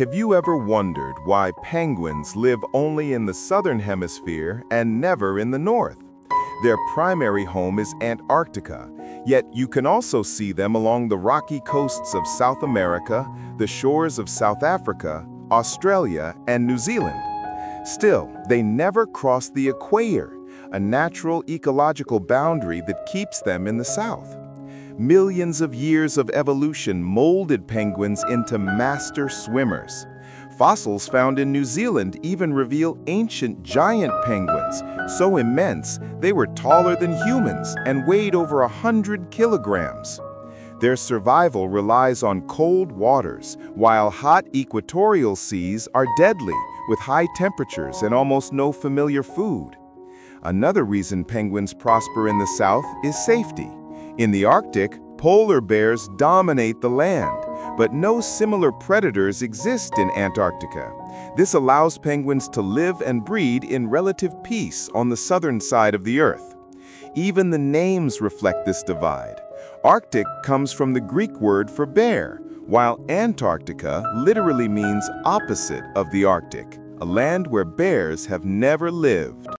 Have you ever wondered why penguins live only in the southern hemisphere and never in the north? Their primary home is Antarctica, yet you can also see them along the rocky coasts of South America, the shores of South Africa, Australia, and New Zealand. Still, they never cross the equator, a natural ecological boundary that keeps them in the south. Millions of years of evolution molded penguins into master swimmers. Fossils found in New Zealand even reveal ancient giant penguins, so immense they were taller than humans and weighed over 100 kilograms. Their survival relies on cold waters, while hot equatorial seas are deadly, with high temperatures and almost no familiar food. Another reason penguins prosper in the south is safety. In the Arctic, polar bears dominate the land, but no similar predators exist in Antarctica. This allows penguins to live and breed in relative peace on the southern side of the Earth. Even the names reflect this divide. Arctic comes from the Greek word for bear, while Antarctica literally means opposite of the Arctic, a land where bears have never lived.